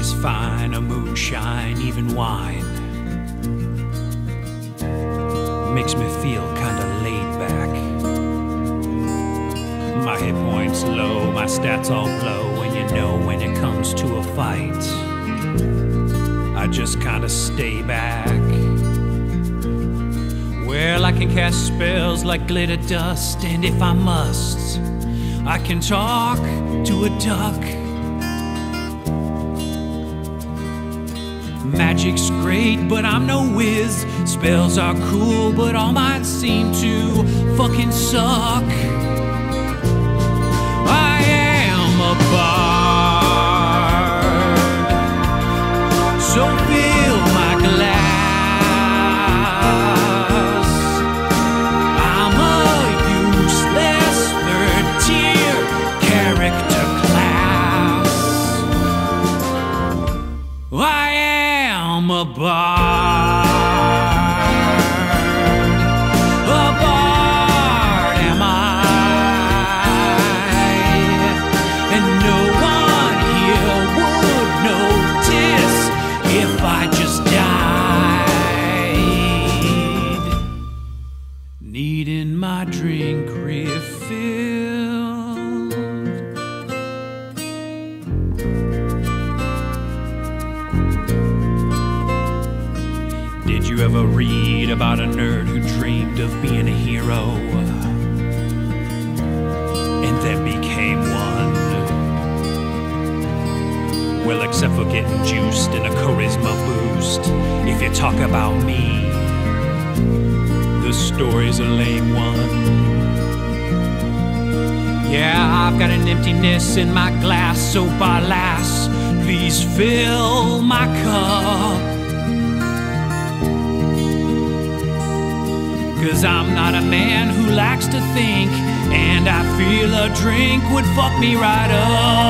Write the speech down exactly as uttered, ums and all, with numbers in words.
is fine, a moonshine, even wine. Makes me feel kinda laid back. My hit point's low, my stats all blow, and you know when it comes to a fight, I just kinda stay back. Well, I can cast spells like glitter dust, and if I must, I can talk to a duck. Magic's great, but I'm no whiz. Spells are cool, but all mine seem to fucking suck. I am a bard, so fill my glass. I'm a useless third-tier character class. I am a bard. Needing my drink refilled. Did you ever read about a nerd who dreamed of being a hero and then became one? Well, except for getting juiced and a charisma boost, if you talk about me, the story's a lame one. Yeah, I've got an emptiness in my glass, so barlass, please fill my cup. 'Cause I'm not a man who likes to think, and I feel a drink would fuck me right up.